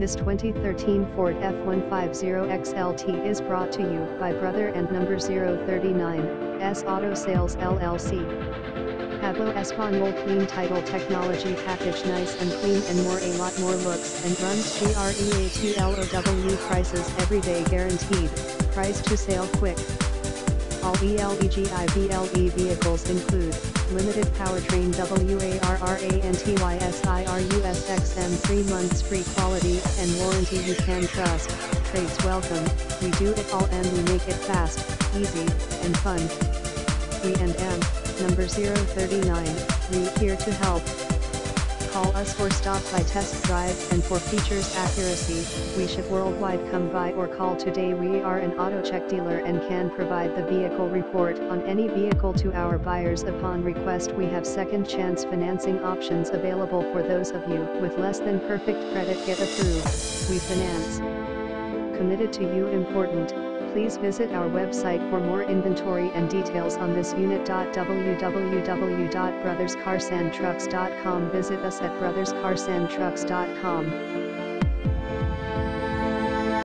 This 2013 Ford F-150 XLT is brought to you by Brother and Number 039, S Auto Sales LLC. Hablo Espanol Clean Title Technology Package Nice and Clean and More A Lot More Looks and Runs Great Low Prices Every Day Guaranteed, Price to Sale Quick. All ELEGIVLE vehicles include, limited powertrain WARRANTYSIRUSXM 3 months free quality and warranty you can trust, trades welcome, we do it all and we make it fast, easy, and fun. We and M, number 039, we here to help. Call us for stop by test drive and for features accuracy, we ship worldwide come by or call today. We are an auto check dealer and can provide the vehicle report on any vehicle to our buyers upon request. We have second chance financing options available for those of you with less than perfect credit. Get approved, we finance. Committed to you important. Please visit our website for more inventory and details on this unit. www.brotherscarsandtrucks.com. Visit us at brotherscarsandtrucks.com.